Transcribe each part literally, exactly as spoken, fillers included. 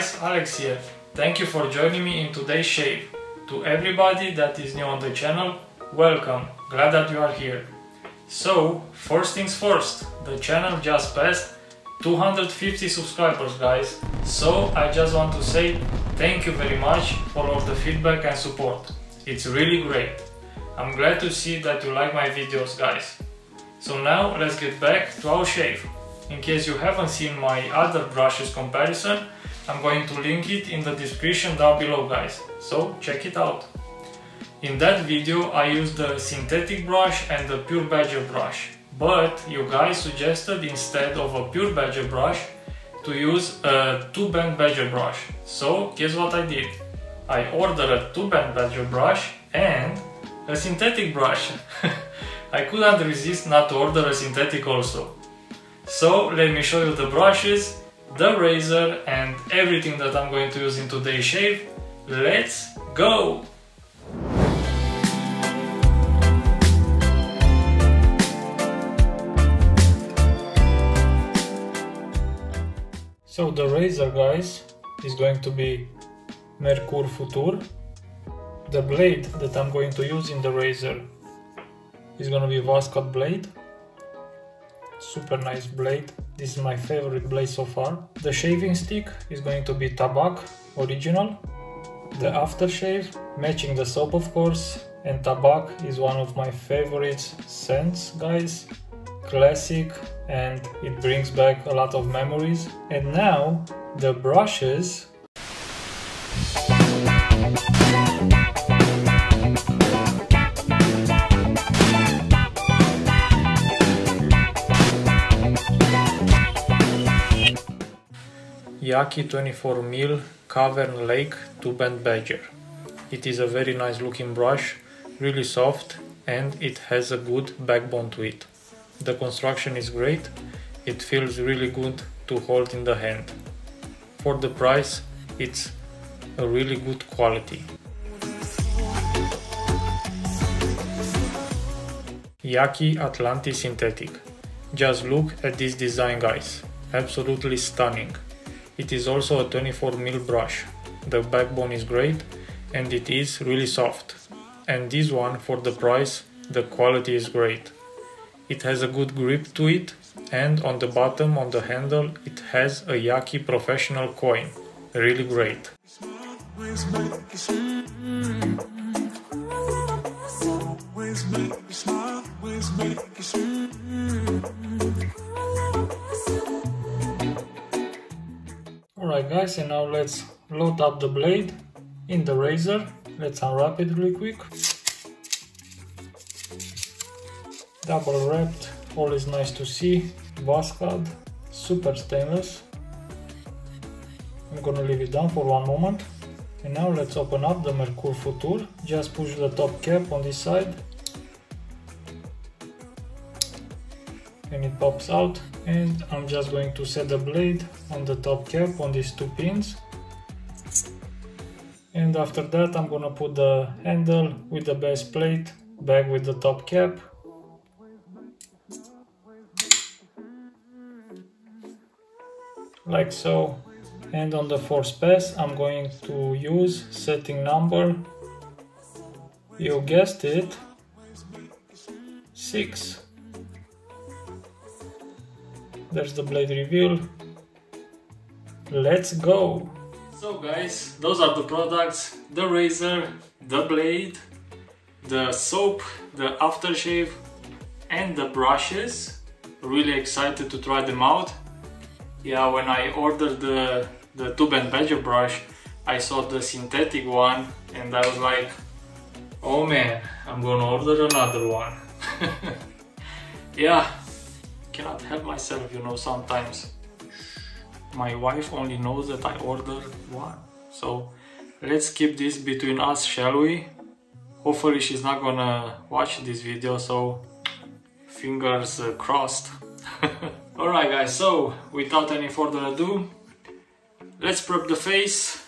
guys, Alex here. Thank you for joining me in today's shave. To everybody that is new on the channel, welcome, glad that you are here. So, first things first, the channel just passed two hundred fifty subscribers, guys, so I just want to say thank you very much for all the feedback and support. It's really great. I'm glad to see that you like my videos, guys. So now let's get back to our shave. In case you haven't seen my other brushes comparison, I'm going to link it in the description down below, guys, so check it out. In that video I used the synthetic brush and the pure badger brush, but you guys suggested instead of a pure badger brush to use a two-band badger brush. So guess what I did? I ordered a two-band badger brush and a synthetic brush. I couldn't resist not to order a synthetic also. So let me show you the brushes, the razor and everything that I'm going to use in today's shave. Let's go! So the razor, guys, is going to be Merkur Futur. The blade that I'm going to use in the razor is going to be Voskhod blade. Super nice blade. This is my favorite blade so far. The shaving stick is going to be Tabac original. The aftershave, matching the soap of course, and Tabac is one of my favorite scents, guys. Classic, and it brings back a lot of memories. And now the brushes. Yaqi twenty-four millimeter Cavern Lake two-band badger. It is a very nice looking brush, really soft, and it has a good backbone to it. The construction is great, it feels really good to hold in the hand. For the price, it's a really good quality. Yaqi Atlantis Synthetic. Just look at this design, guys, absolutely stunning. It is also a twenty-four millimeter brush. The backbone is great and it is really soft. And this one, for the price, the quality is great. It has a good grip to it, and on the bottom, on the handle, it has a Yaqi professional coin. Really great. Alright guys, and now let's load up the blade in the razor. Let's unwrap it really quick. Double wrapped, always nice to see. Voskhod, super stainless. I'm gonna leave it down for one moment. And now let's open up the Merkur Futur. Just push the top cap on this side. And it pops out. And I'm just going to set the blade on the top cap on these two pins. And after that I'm gonna put the handle with the base plate back with the top cap. Like so. And on the fourth pass I'm going to use setting number, you guessed it, six. There's the blade reveal. Let's go! So guys, those are the products: the razor, the blade, the soap, the aftershave and the brushes. Really excited to try them out. Yeah, when I ordered the, the two-band badger brush, I saw the synthetic one and I was like, oh man, I'm gonna order another one. Yeah, cannot help myself, you know, sometimes. My wife only knows that I ordered one. So let's keep this between us, shall we? Hopefully she's not gonna watch this video, so fingers crossed. Alright guys, so without any further ado, let's prep the face.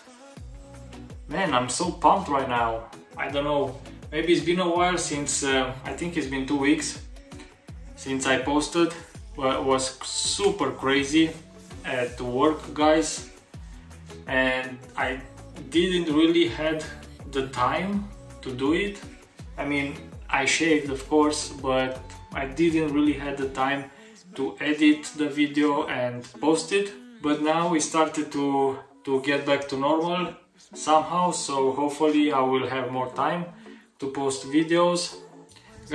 Man, I'm so pumped right now. I don't know, maybe it's been a while since, uh, I think it's been two weeks since I posted. Well, it was super crazy at work, guys, and I didn't really had the time to do it. I mean, I shaved, of course, but I didn't really had the time to edit the video and post it. But now we started to to get back to normal somehow, so hopefully I will have more time to post videos.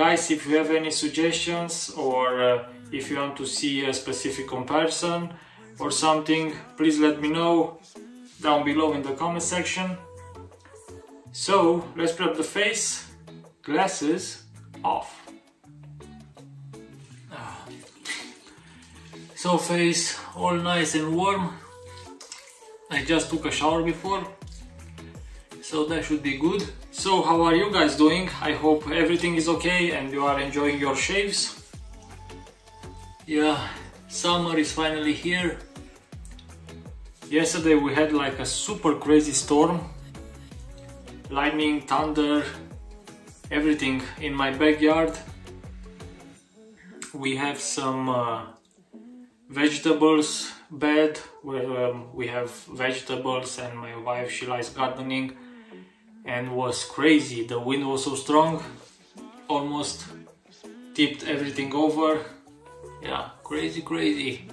Guys, if you have any suggestions or uh, if you want to see a specific comparison or something, please let me know down below in the comment section. So let's prep the face. Glasses off. So face all nice and warm. I just took a shower before, so that should be good. So how are you guys doing? I hope everything is okay and you are enjoying your shaves. Yeah, summer is finally here. Yesterday we had like a super crazy storm. Lightning, thunder, everything in my backyard. We have some uh, vegetables bed where um, we have vegetables, and my wife, she likes gardening, and was crazy. The wind was so strong, almost tipped everything over. Yeah, crazy, crazy.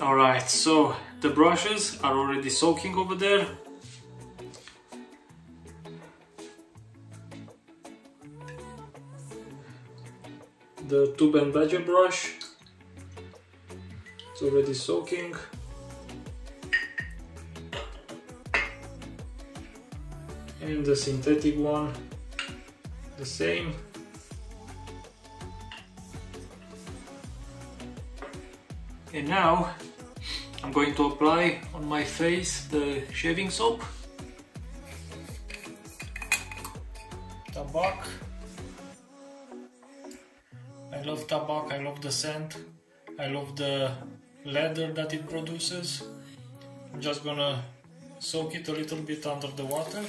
All right, so the brushes are already soaking over there. The Tube and Badger brush, it's already soaking. And the synthetic one, the same. And now I'm going to apply on my face the shaving soap, Tabac. I love Tabac, I love the scent, I love the leather that it produces. I'm just gonna soak it a little bit under the water.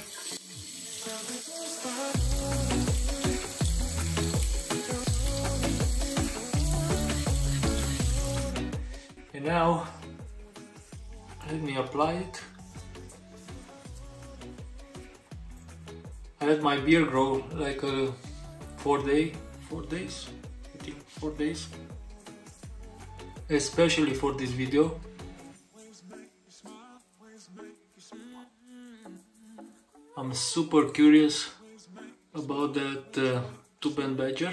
And now, let me apply it. I let my beard grow like a four day, four days? Four days, especially for this video. I'm super curious about that uh, Tube and Badger.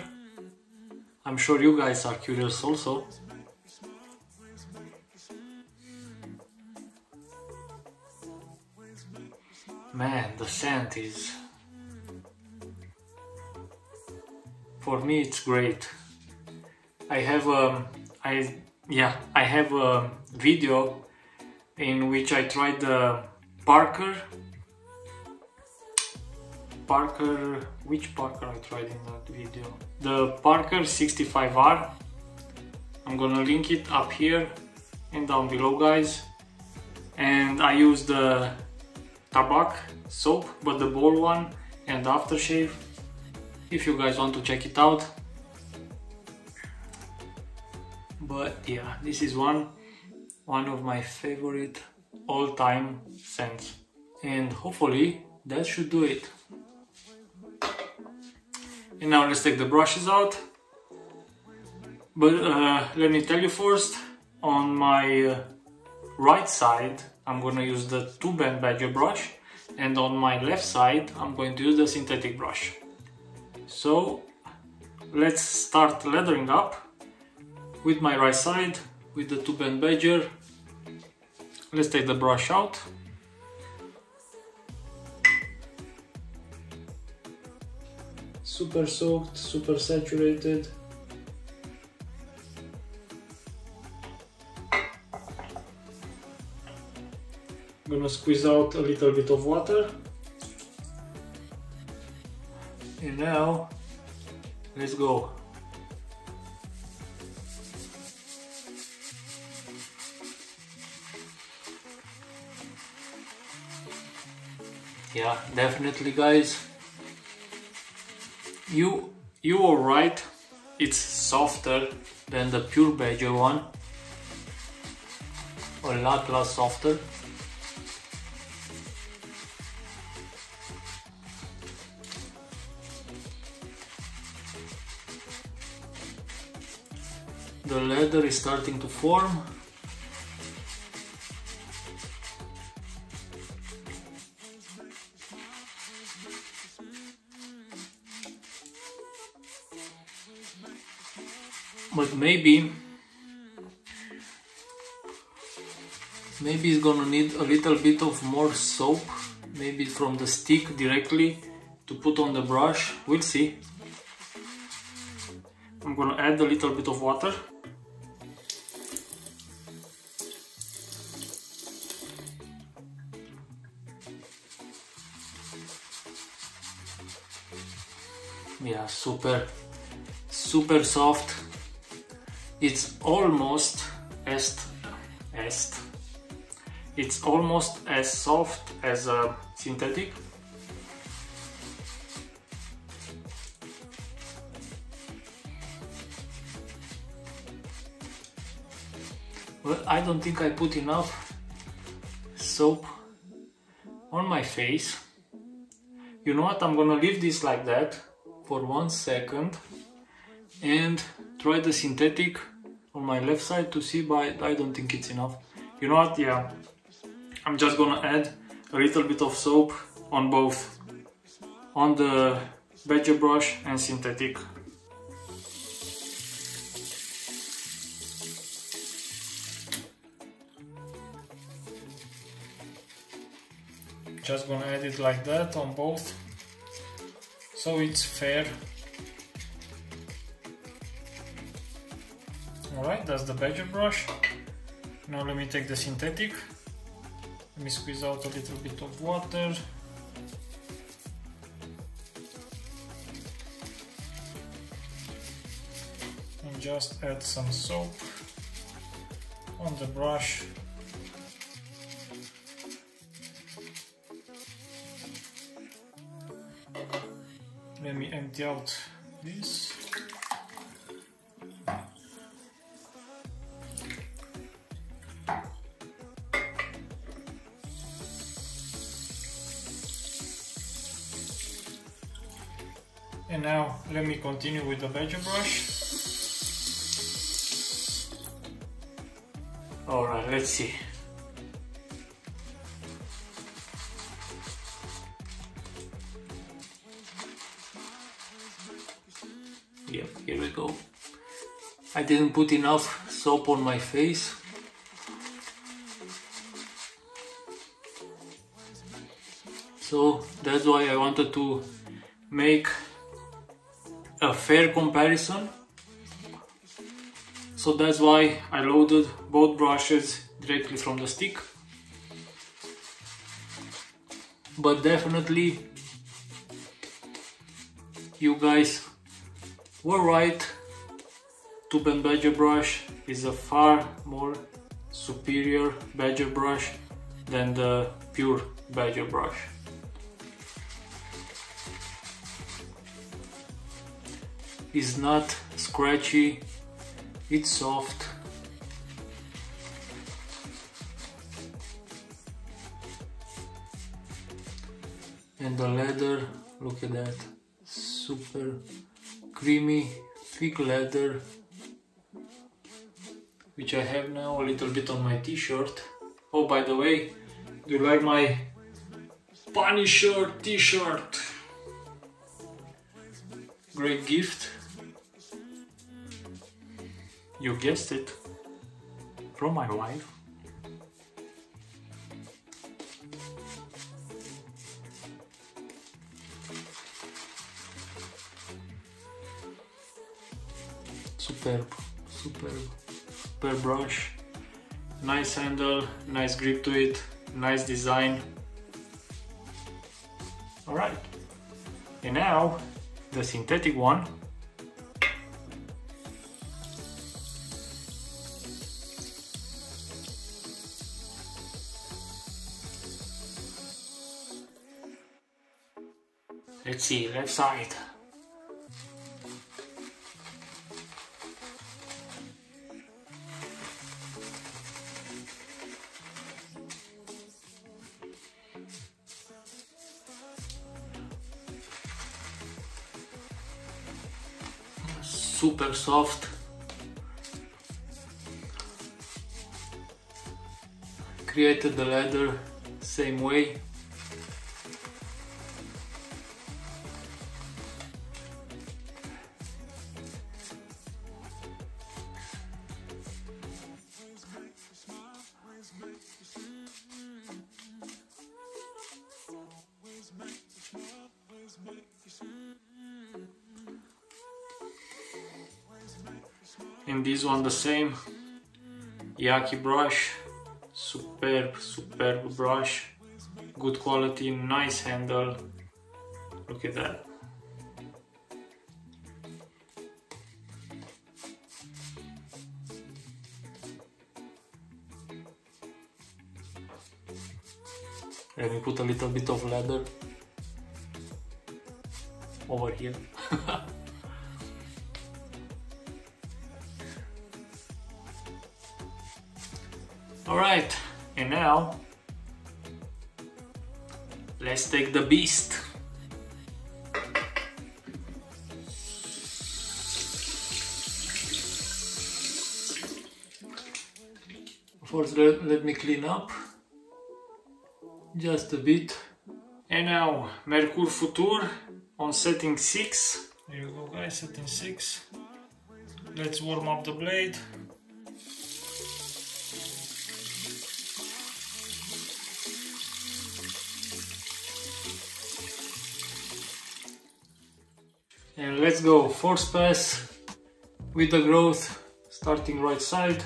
I'm sure you guys are curious also. Man, the scent is, for me it's great. I have um, I yeah I have a video in which I tried the Parker Parker which Parker I tried in that video, the Parker sixty-five R. I'm gonna link it up here and down below, guys. And I used the Tabac soap, but the ball one, and aftershave, if you guys want to check it out. But yeah, this is one one of my favorite all-time scents, and hopefully that should do it. And now let's take the brushes out. But uh, let me tell you first, on my uh, right side I'm gonna use the Tube and Badger brush, and on my left side I'm going to use the synthetic brush. So let's start leathering up. With my right side, with the Tube and Badger, let's take the brush out. Super soaked, super saturated. I'm gonna squeeze out a little bit of water. And now, let's go. Yeah, definitely, guys. You you are right. It's softer than the pure Badger one. A lot, lot softer. The leather is starting to form. But maybe, maybe it's gonna need a little bit of more soap, maybe from the stick directly to put on the brush, we'll see. I'm gonna add a little bit of water. Yeah, super, super soft. It's almost as, as, it's almost as soft as a synthetic. Well, I don't think I put enough soap on my face. You know what? I'm gonna leave this like that for one second and try the synthetic on my left side to see, but I don't think it's enough. You know what? Yeah, I'm just gonna add a little bit of soap on both, on the badger brush and synthetic. Just gonna add it like that on both, so it's fair. Alright, that's the badger brush. Now let me take the synthetic. Let me squeeze out a little bit of water. And just add some soap on the brush. Let me empty out this. And now let me continue with the badger brush. Alright, let's see. Yep, here we go. I didn't put enough soap on my face. So that's why I wanted to make a fair comparison, so that's why I loaded both brushes directly from the stick. But definitely you guys were right, Tube and Badger brush is a far more superior badger brush than the pure badger brush. It's not scratchy, it's soft. And the leather, look at that, super creamy, thick leather, which I have now a little bit on my t-shirt. Oh, by the way, do you like my Punisher t-shirt? Great gift. You guessed it, from my wife. Superb, superb, superb brush. Nice handle, nice grip to it, nice design. Alright, and now the synthetic one. Let's see, left side. Super soft, created the ladder same way. And this one the same, Yaqi brush, superb, superb brush, good quality, nice handle, look at that. Let me put a little bit of leather over here. Alright, and now let's take the beast. First let, let me clean up just a bit. And now Merkur Futur on setting six. There you go guys, setting six. Let's warm up the blade. And let's go, first pass with the growth, starting right side,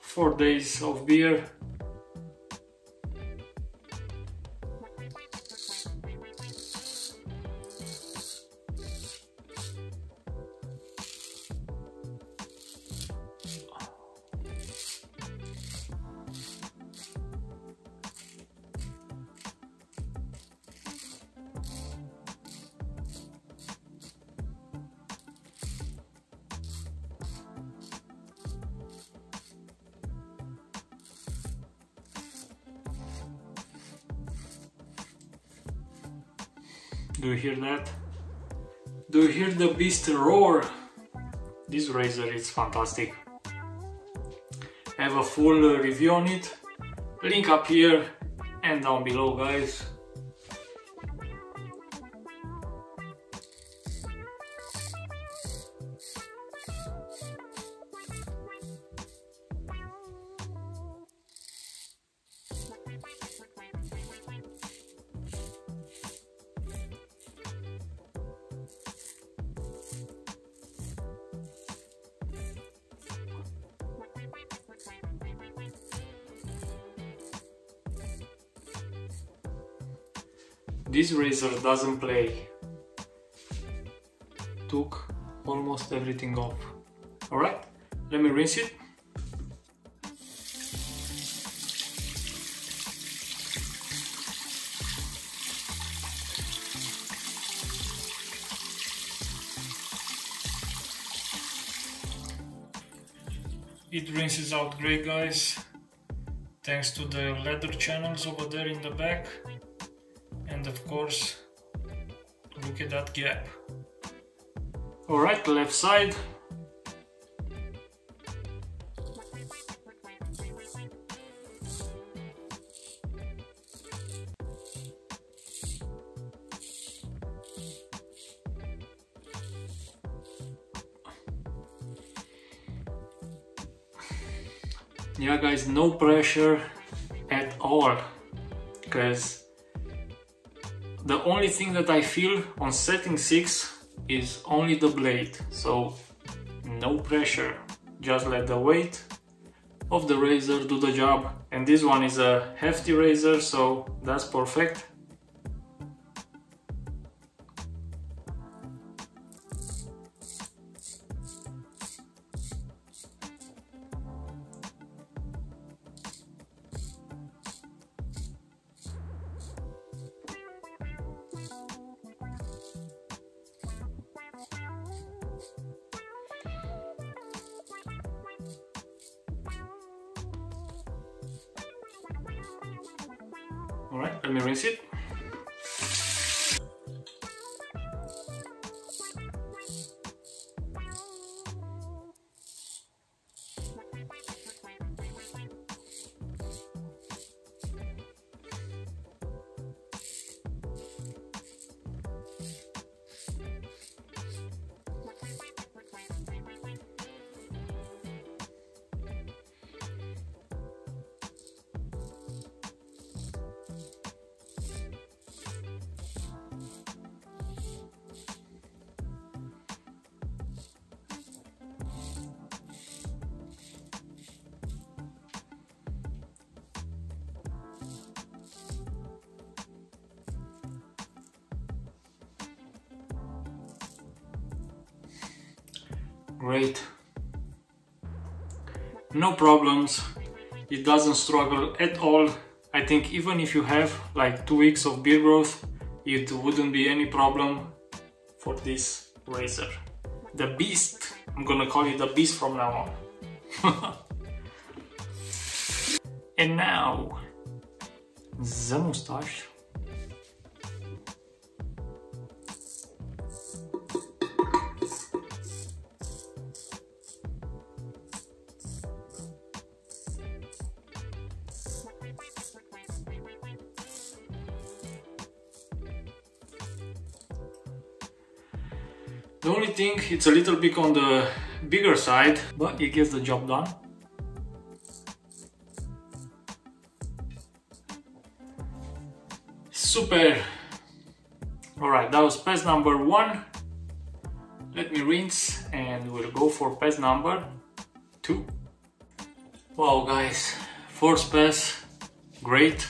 four days of beer. Do you hear that? Do you hear the beast roar? This razor is fantastic. I have a full review on it. Link up here and down below, guys. This razor doesn't play. Took almost everything off. Alright, let me rinse it. It rinses out great, guys, thanks to the leather channels over there in the back. And of course, look at that gap. Alright, left side. Yeah guys, no pressure at all, because the only thing that I feel on setting six is only the blade, so no pressure, just let the weight of the razor do the job. And this one is a hefty razor, so that's perfect. Alright, let me rinse it. Great. No problems. It doesn't struggle at all. I think even if you have like two weeks of beard growth, it wouldn't be any problem for this razor. The Beast. I'm gonna call it the Beast from now on. And now, the mustache. The only thing, it's a little bit on the bigger side, but it gets the job done. Super! Alright, that was pass number one. Let me rinse and we'll go for pass number two. Wow guys, first pass, great.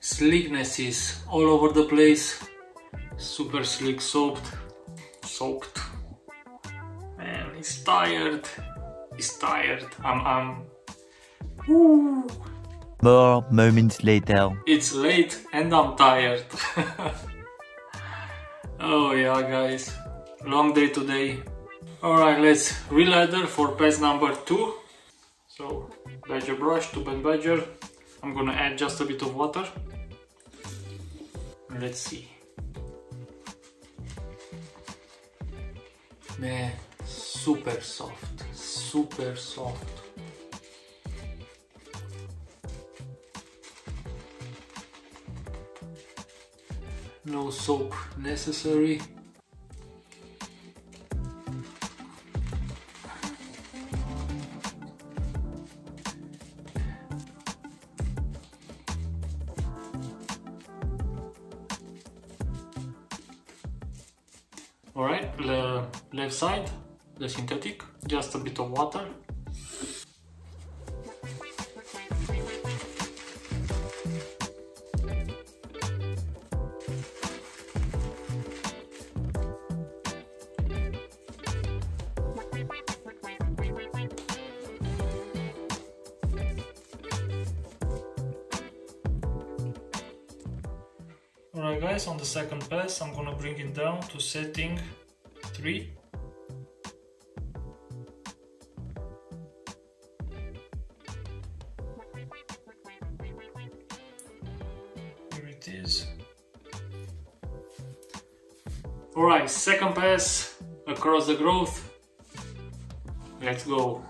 Sleekness is all over the place. Super sleek, soaped. Soaked. Man, he's tired. He's tired. I'm. I'm. Woo. More moments later. It's late and I'm tired. Oh yeah, guys. Long day today. All right, let's re-lather for pass number two. So, badger brush, tube and badger. I'm gonna add just a bit of water. Let's see. Man, super soft, super soft. No soap necessary. Alright, the left side, the synthetic, just a bit of water. Alright guys, on the second pass I'm gonna bring it down to setting three. Here it is. Alright, second pass across the growth. Let's go.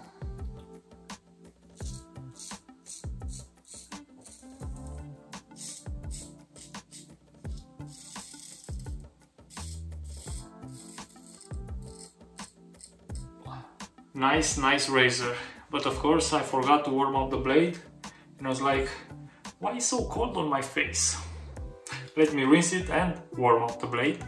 Nice, nice razor, but of course I forgot to warm up the blade and I was like, why is it so cold on my face? Let me rinse it and warm up the blade.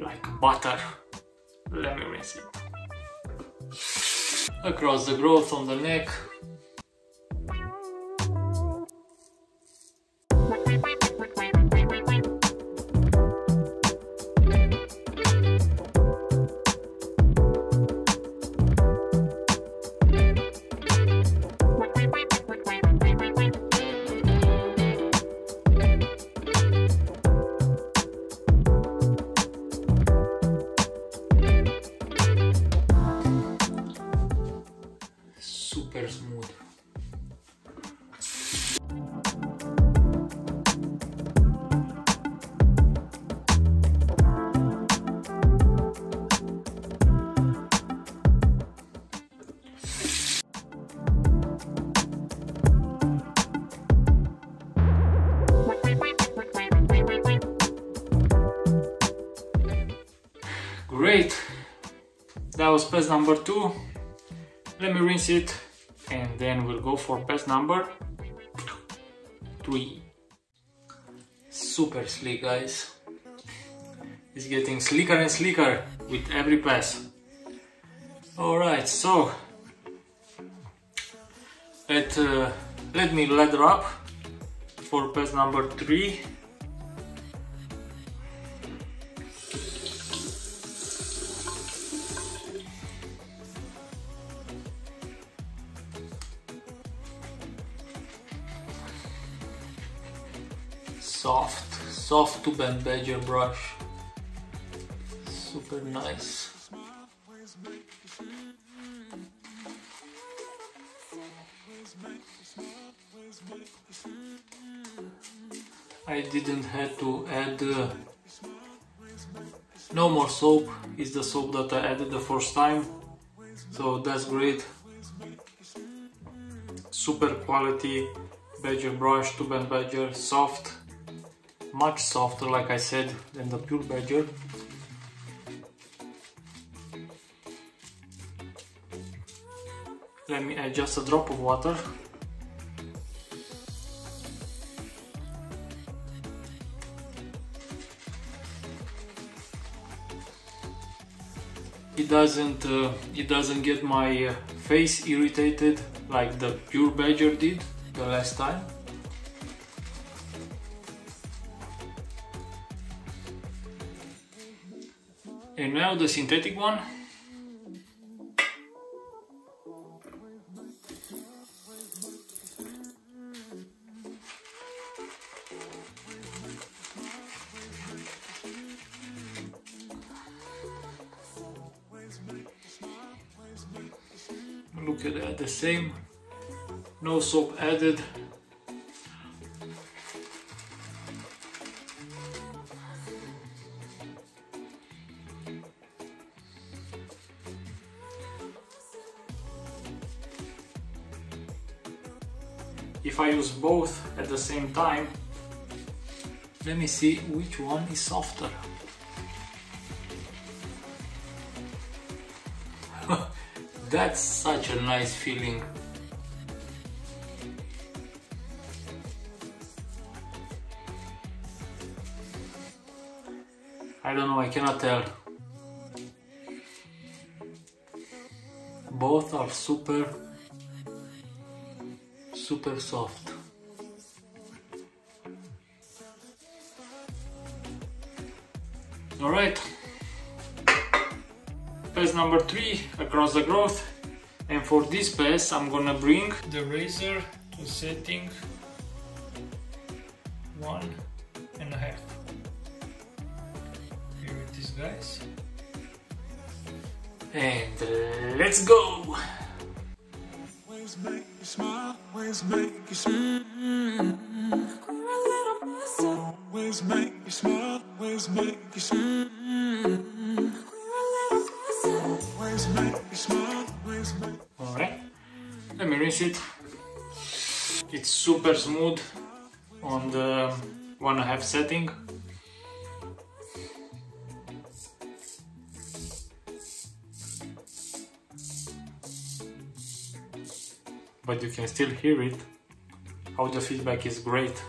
Like butter. Let me rinse it. Across the growth on the neck. Great, that was pass number two. Let me rinse it and then we'll go for pass number three. Super sleek, guys. It's getting sleeker and sleeker with every pass. Alright, so at uh, Let me ladder up for pass number three. Soft, soft tube and badger brush. Super nice. I didn't have to add uh, no more soap. It's the soap that I added the first time, so that's great. Super quality badger brush, tube and badger, soft, much softer, like I said, than the pure badger. Let me add just a drop of water. It doesn't, uh, it doesn't get my face irritated like the pure badger did the last time. And now the synthetic one. Look at that, the same, no soap added. If I use both at the same time, let me see which one is softer. That's such a nice feeling. I don't know, I cannot tell. Both are super, super soft. All right. Pass number three across the growth, and for this pass I'm gonna bring the razor to setting one and a half. Here it is, guys, and let's go. Always make you smile, always make you smile, always make you smile, always make you smile. Alright, let me rinse it. It's super smooth on the one and a half setting. But you can still hear it, how the feedback is great.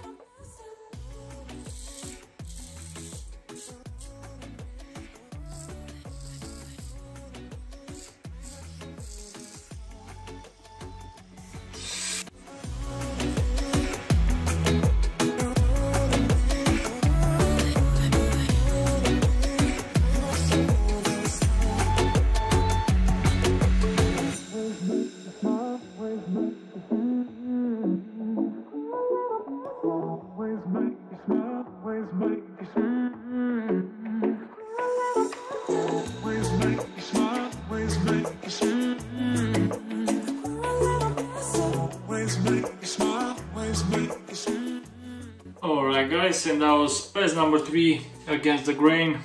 Alright guys, and that was pass number three against the grain.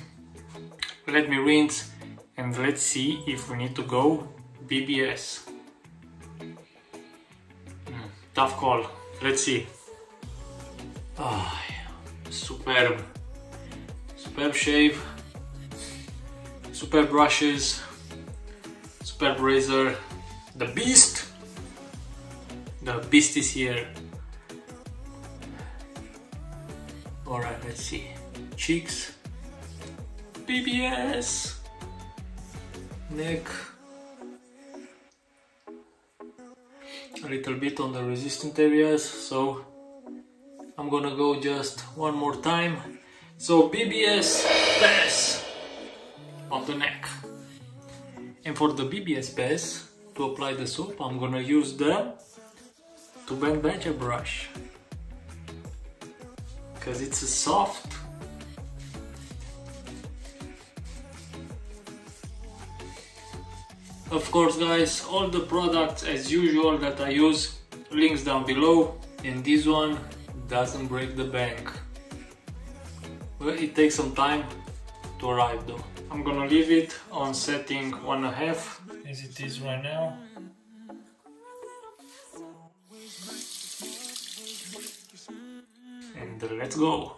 Let me rinse and let's see if we need to go B B S. Mm, tough call, let's see. Oh, yeah. Superb, superb shave, superb brushes, superb razor, the beast, the beast is here. Alright, let's see. Cheeks, B B S, neck. a little bit on the resistant areas, so I'm gonna go just one more time. So B B S pass on the neck, and for the B B S pass to apply the soap I'm gonna use the two bend bencher brush, because it's a soft . Of course, guys, all the products as usual that I use, links down below, and this one doesn't break the bank. Well, it takes some time to arrive though. I'm gonna leave it on setting one and a half as it is right now. And uh, let's go.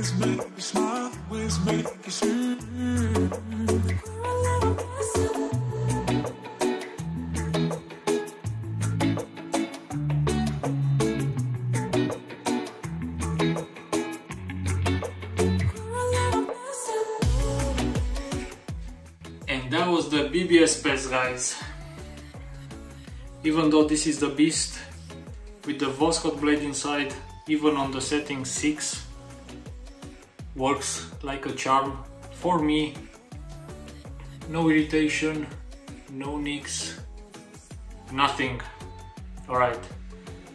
And that was the B B S pass, guys. Even though this is the beast with the Voskhod blade inside, even on the setting six, works like a charm for me. No irritation, no nicks, nothing. Alright,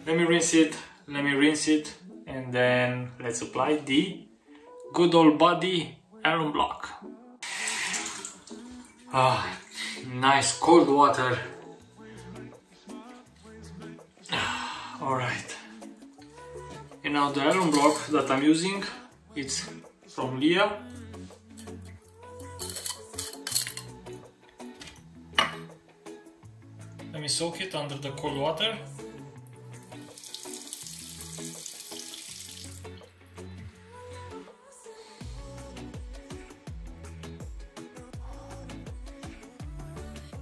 let me rinse it, let me rinse it, and then let's apply the good old buddy Alum block. Ah, nice cold water. Alright, and now the Alum block that I'm using, it's from Leah. Let me soak it under the cold water.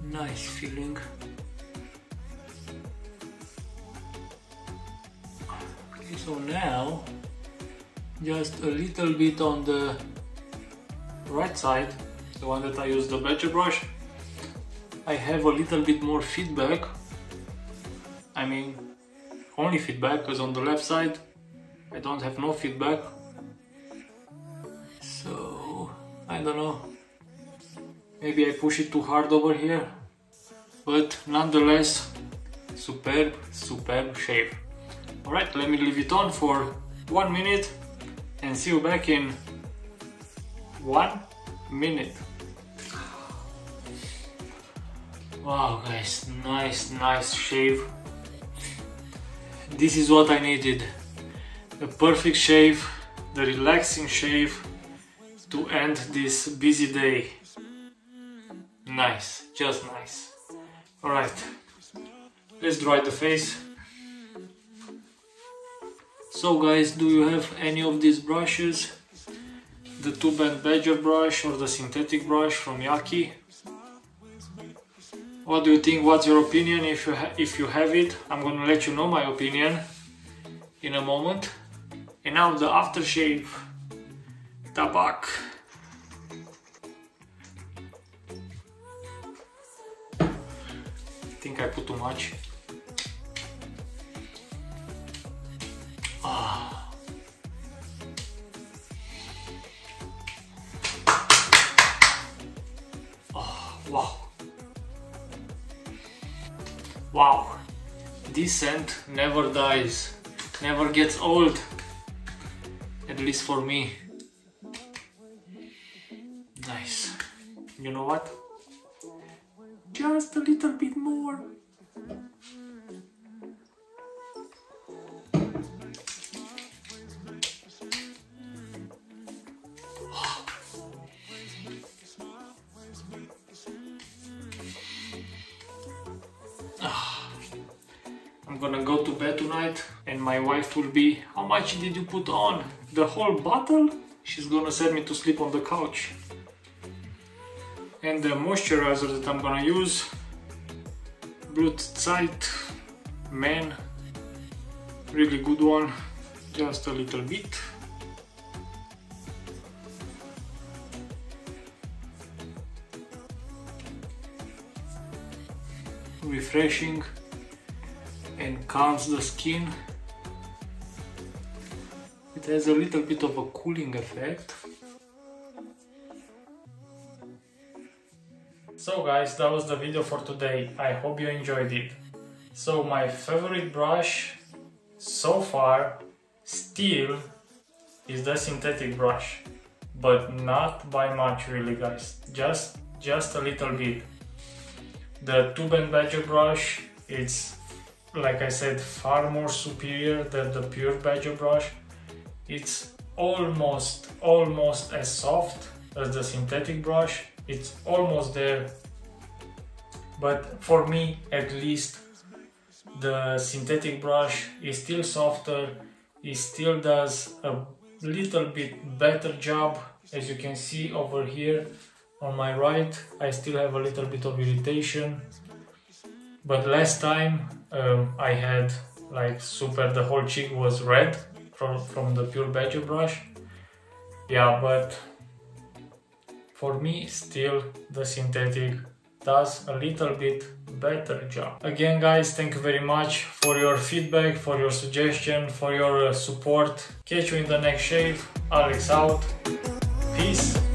Nice feeling. Okay, so now just a little bit on the right side, the one that I use the bencher brush, I have a little bit more feedback. I mean, only feedback, because on the left side I don't have no feedback. So, I don't know, maybe I push it too hard over here, but nonetheless, superb, superb shape. Alright, let me leave it on for one minute. And see you back in one minute. Wow, guys, nice, nice shave. This is what I needed. A perfect shave, the relaxing shave to end this busy day. Nice, just nice. Alright, let's dry the face. So guys, do you have any of these brushes? The two bend bencher brush or the synthetic brush from Yaqi? What do you think? What's your opinion? If you, ha if you have it, I'm gonna let you know my opinion in a moment. And now the aftershave Tabac. I think I put too much. Ah. Oh, wow. Wow. This scent never dies, never gets old, at least for me. Nice. You know what? Just a little bit more. Gonna go to bed tonight and my wife will be, how much did you put on? The whole bottle? She's gonna send me to sleep on the couch. And the moisturizer that I'm gonna use, Blue Tide Men, really good one, just a little bit. refreshing and calms the skin. It has a little bit of a cooling effect. So guys, that was the video for today. I hope you enjoyed it. So my favorite brush so far still is the synthetic brush, but not by much really guys, just just a little bit. The Tube and Badger brush, it's like I said, far more superior than the pure Badger brush. It's almost almost as soft as the synthetic brush. It's almost there, but for me at least the synthetic brush is still softer. It still does a little bit better job. As you can see over here on my right, I still have a little bit of irritation, but last time um, I had like super, the whole cheek was red from, from the pure Badger brush. Yeah, but for me still the synthetic does a little bit better job. Again guys, thank you very much for your feedback, for your suggestion, for your uh, support. Catch you in the next shave. Alex out. Peace.